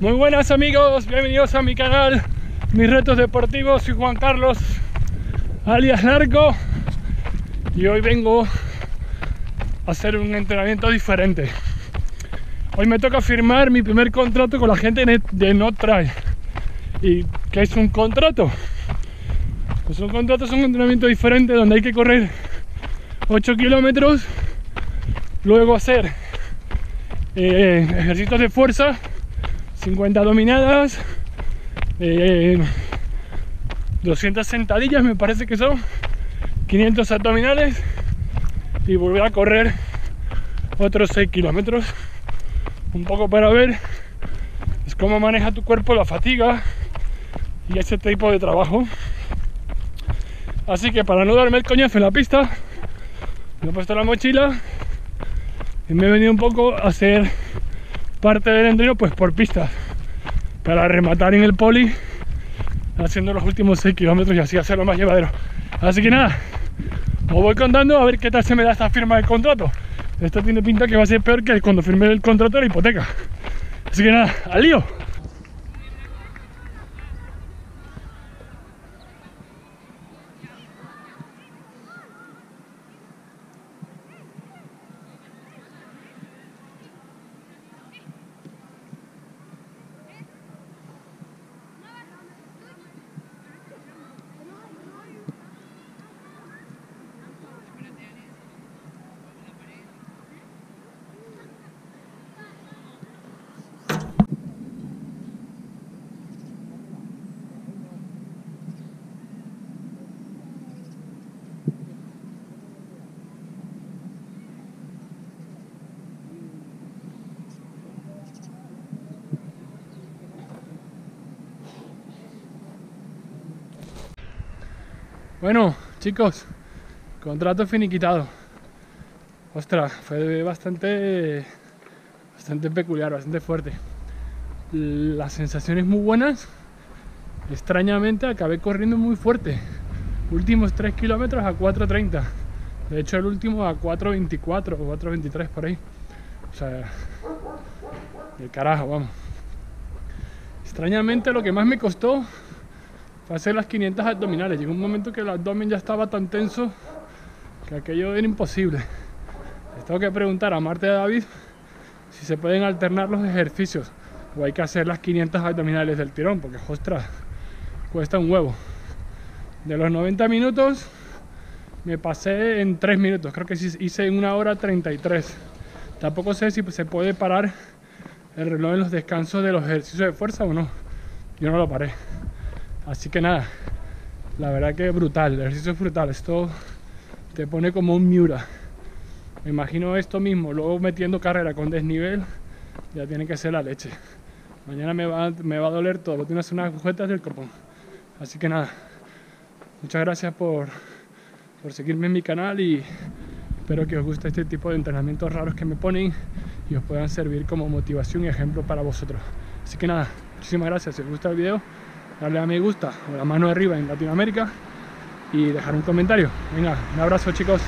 Muy buenas amigos, bienvenidos a mi canal Mis Retos Deportivos. Soy Juan Carlos, alias Largo, y hoy vengo a hacer un entrenamiento diferente. Hoy me toca firmar mi primer contrato con la gente de Not Trail. ¿Y qué es un contrato? Pues un contrato es un entrenamiento diferente donde hay que correr 8 kilómetros, luego hacer ejercicios de fuerza, 50 dominadas, 200 sentadillas me parece que son, 500 abdominales y volver a correr otros 6 kilómetros. Un poco para ver es cómo maneja tu cuerpo la fatiga y ese tipo de trabajo. Así que para no darme el coñazo en la pista, me he puesto la mochila y me he venido un poco a hacer parte del entreno pues por pistas, para rematar en el poli haciendo los últimos 6 kilómetros y así hacerlo más llevadero. Así que nada, os voy contando a ver qué tal se me da esta firma del contrato. Esto tiene pinta que va a ser peor que cuando firmé el contrato de la hipoteca. Así que nada, ¡al lío! Bueno, chicos, contrato finiquitado. Ostras, fue bastante peculiar, bastante fuerte. Las sensaciones muy buenas. Extrañamente acabé corriendo muy fuerte. Últimos 3 kilómetros a 4:30. De hecho, el último a 4:24 o 4:23 por ahí. O sea, el carajo, vamos. Extrañamente lo que más me costó fue hacer las 500 abdominales. Llegó un momento que el abdomen ya estaba tan tenso que aquello era imposible. Les tengo que preguntar a Marta y a David si se pueden alternar los ejercicios o hay que hacer las 500 abdominales del tirón, porque ostras, cuesta un huevo. De los 90 minutos me pasé en 3 minutos, creo que hice en 1:33. Tampoco sé si se puede parar el reloj en los descansos de los ejercicios de fuerza o no. Yo no lo paré. Así que nada, la verdad que brutal, el ejercicio es brutal, esto te pone como un Miura. Me imagino esto mismo, luego metiendo carrera con desnivel, ya tiene que ser la leche. Mañana me va a doler todo, tienes unas agujetas del copón. Así que nada, muchas gracias por seguirme en mi canal y espero que os guste este tipo de entrenamientos raros que me ponen y os puedan servir como motivación y ejemplo para vosotros. Así que nada, muchísimas gracias, si os gusta el video, darle a me gusta o la mano arriba en Latinoamérica y dejar un comentario. Venga, un abrazo chicos.